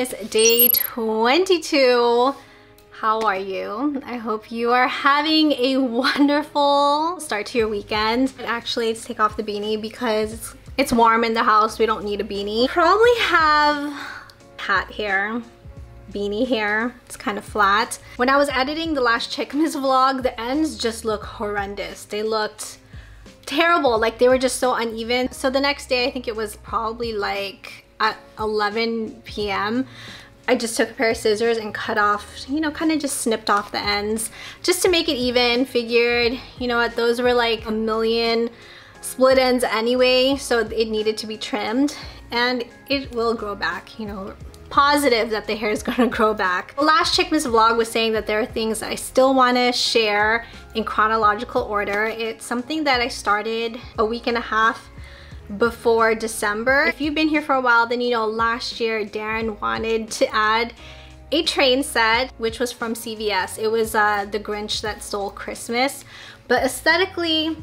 is day 22. How are you? I hope you are having a wonderful start to your weekend. Actually, let's take off the beanie because it's warm in the house. We don't need a beanie. Probably have hat hair, beanie hair. It's kind of flat. When I was editing the last Chicmas vlog, the ends just look horrendous. They looked terrible. Like, they were just so uneven. So the next day, I think it was probably like at 11 p.m. I just took a pair of scissors and cut off, you know, kind of just snipped off the ends just to make it even. Figured, you know what, those were like a million split ends anyway, so it needed to be trimmed, and it will grow back, you know, positive that the hair is gonna grow back. The last Chicmas vlog was saying that there are things that I still wanna share in chronological order. It's something that I started a week and a half before December. If you've been here for a while, then you know last year Darren wanted to add a train set, which was from CVS. It was the Grinch That Stole Christmas, but aesthetically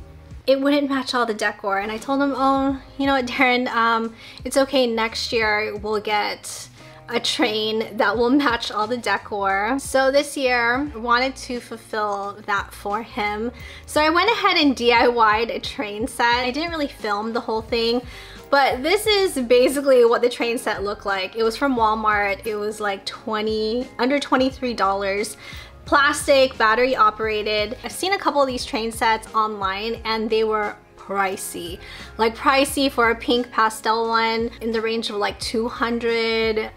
it wouldn't match all the decor, and I told him, oh, you know what, Darren, it's okay, next year we'll get a train that will match all the decor. So this year I wanted to fulfill that for him. So I went ahead and DIY'd a train set. I didn't really film the whole thing, but this is basically what the train set looked like. It was from Walmart. It was like under $23. Plastic, battery operated. I've seen a couple of these train sets online and they were pricey. Like, pricey for a pink pastel one in the range of like $200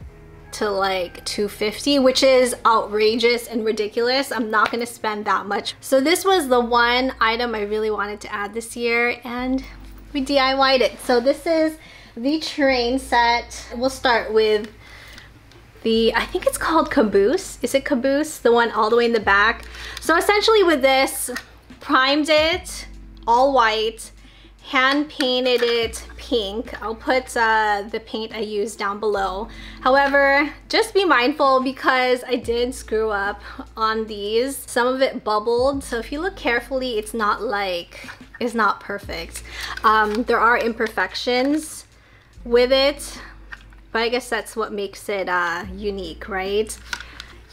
to like $250, which is outrageous and ridiculous. I'm not gonna spend that much. So this was the one item I really wanted to add this year, and we DIY'd it. So this is the train set. We'll start with the, I think it's called caboose. Is it caboose? The one all the way in the back. So essentially with this, primed it all white, hand painted it pink. I'll put the paint I used down below. However, just be mindful because I did screw up on these. Some of it bubbled, so if you look carefully, it's not perfect. There are imperfections with it, but I guess that's what makes it unique, right?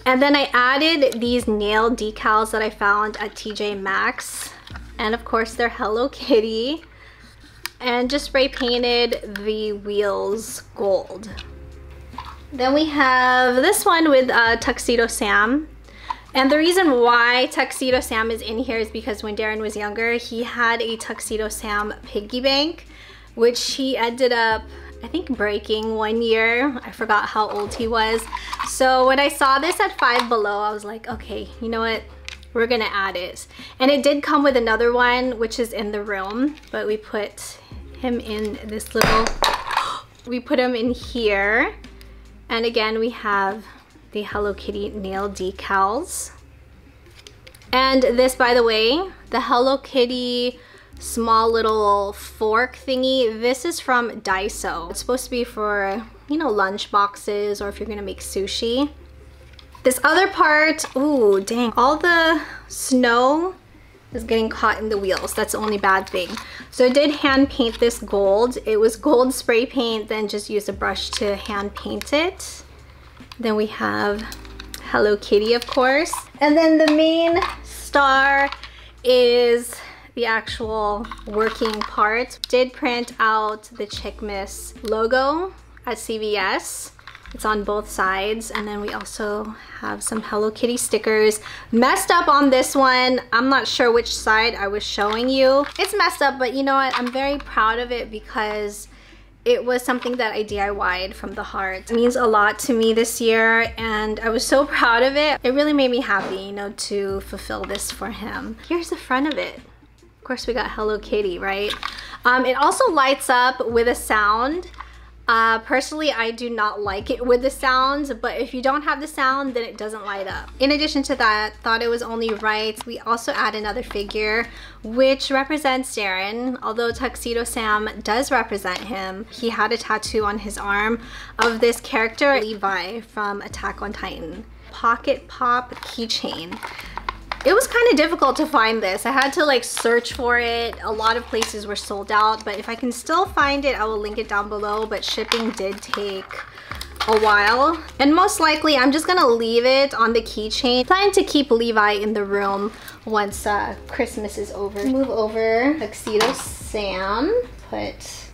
And then I added these nail decals that I found at TJ Maxx, and of course they're Hello Kitty. And just spray painted the wheels gold. Then we have this one with Tuxedo Sam. And the reason why Tuxedo Sam is in here is because when Darren was younger, he had a Tuxedo Sam piggy bank, which he ended up, I think, breaking one year. I forgot how old he was. So when I saw this at Five Below, I was like, okay, you know what? We're gonna add it. And it did come with another one, which is in the room, but we put him in this little, we put him in here. And again, we have the Hello Kitty nail decals. And this, by the way, the Hello Kitty small little fork thingy, this is from Daiso. It's supposed to be for, you know, lunch boxes or if you're gonna make sushi. This other part, ooh, dang, all the snow is getting caught in the wheels. That's the only bad thing. So I did hand paint this gold. It was gold spray paint, then just used a brush to hand paint it. Then we have Hello Kitty, of course. And then the main star is the actual working part. Did print out the Chicmas logo at CVS. It's on both sides, and then we also have some Hello Kitty stickers. Messed up on this one. I'm not sure which side I was showing you. It's messed up, but you know what? I'm very proud of it because it was something that I DIY'd from the heart. It means a lot to me this year, and I was so proud of it. It really made me happy, you know, to fulfill this for him. Here's the front of it. Of course, we got Hello Kitty, right? It also lights up with a sound. Personally, I do not like it with the sounds, but if you don't have the sound, then it doesn't light up. In addition to that, thought it was only right, we also add another figure, which represents Darren. Although Tuxedo Sam does represent him, he had a tattoo on his arm of this character, Levi from Attack on Titan. Pocket Pop keychain. It was kind of difficult to find this. I had to like search for it. A lot of places were sold out, but if I can still find it, I will link it down below. But shipping did take a while. And most likely, I'm just gonna leave it on the keychain. Plan to keep Levi in the room once Christmas is over. Move over Tuxedo Sam. Put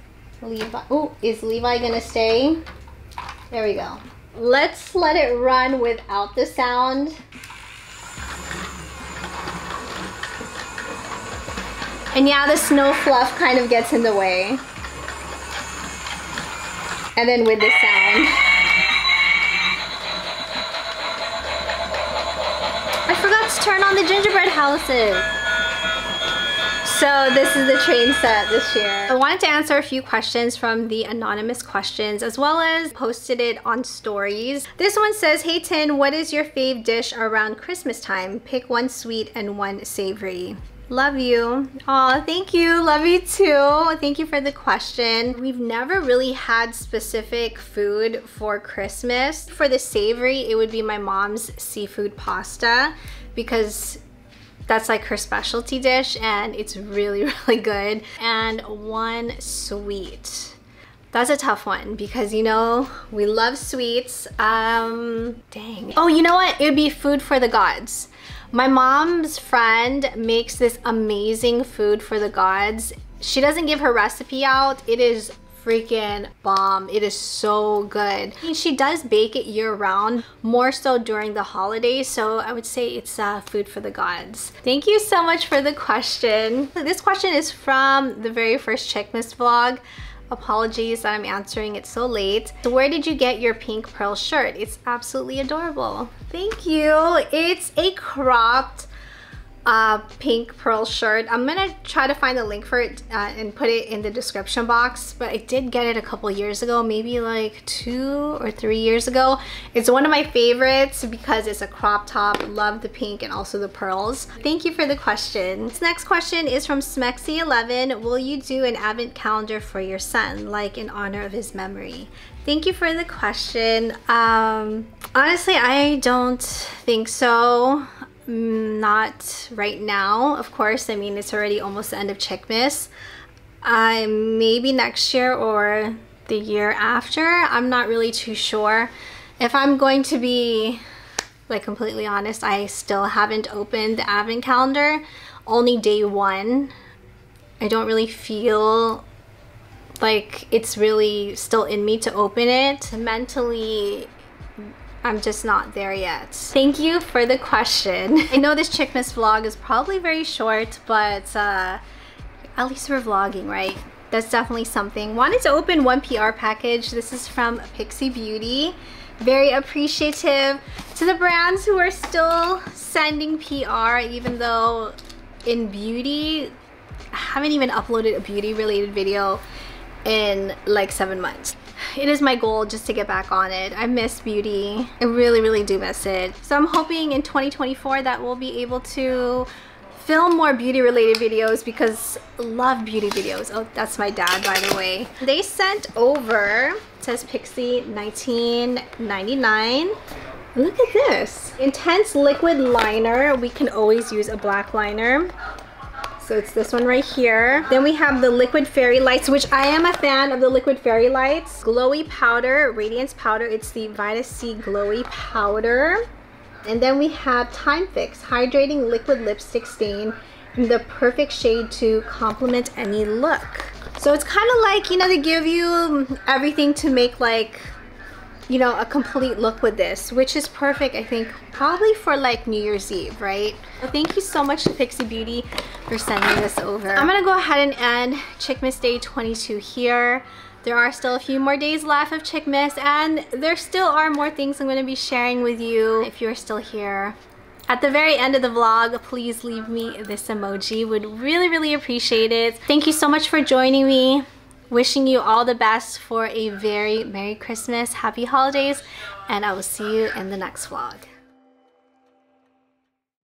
Levi. Oh, is Levi gonna stay? There we go. Let's let it run without the sound. And yeah, the snow fluff kind of gets in the way. And then with the sound. I forgot to turn on the gingerbread houses. So this is the train set this year. I wanted to answer a few questions from the anonymous questions as well as posted it on stories. This one says, hey Tin, what is your fave dish around Christmas time? Pick one sweet and one savory. Love you. Oh, thank you. Love you too. Thank you for the question. We've never really had specific food for Christmas. For the savory, it would be my mom's seafood pasta because that's like her specialty dish and it's really, really good. And one sweet. That's a tough one because, you know, we love sweets. Dang. Oh, you know what? It would be food for the gods. My mom's friend makes this amazing food for the gods. She doesn't give her recipe out. It is freaking bomb. It is so good. She does bake it year round, more so during the holidays. So I would say it's food for the gods. Thank you so much for the question. This question is from the very first Chicmas vlog. Apologies that I'm answering it so late. So where did you get your pink pearl shirt? It's absolutely adorable. Thank you. It's a cropped pink pearl shirt. I'm gonna try to find the link for it and put it in the description box, but I did get it a couple years ago, maybe like 2 or 3 years ago. It's one of my favorites because it's a crop top. Love the pink and also the pearls. Thank you for the question. This next question is from Smexy11. Will you do an advent calendar for your son, like in honor of his memory? Thank you for the question. Honestly, I don't think so. Not right now, of course. I mean, it's already almost the end of Chicmas. Maybe next year or the year after. I'm not really too sure. If I'm going to be like completely honest, I still haven't opened the advent calendar. Only day one. I don't really feel like it's really still in me to open it. Mentally, I'm just not there yet. Thank you for the question. I know this Chicmas vlog is probably very short, but at least we're vlogging, right? That's definitely something. Wanted to open one PR package. This is from Pixie Beauty. Very appreciative to the brands who are still sending PR, even though in beauty, I haven't even uploaded a beauty related video in like 7 months. It is my goal just to get back on it. I miss beauty. I really, really do miss it. So I'm hoping in 2024 that we'll be able to film more beauty related videos because I love beauty videos. Oh, that's my dad, by the way. They sent over, it says Pixie, $19.99. Look at this. Intense liquid liner. We can always use a black liner. So it's this one right here. Then we have the liquid fairy lights, which I am a fan of the liquid fairy lights. Glowy powder, radiance powder. It's the Vita C glowy powder. And then we have Time Fix, hydrating liquid lipstick stain, the perfect shade to complement any look. So it's kind of like, you know, they give you everything to make like, you know, a complete look with this, which is perfect, I think, probably for like New Year's Eve, right? Well, thank you so much to Pixie Beauty for sending this over. I'm gonna go ahead and end Chicmas Day 22 here. There are still a few more days left of Chicmas, and there still are more things I'm gonna be sharing with you if you're still here. At the very end of the vlog, please leave me this emoji. Would really, really appreciate it. Thank you so much for joining me. Wishing you all the best for a very Merry Christmas, Happy Holidays, and I will see you in the next vlog.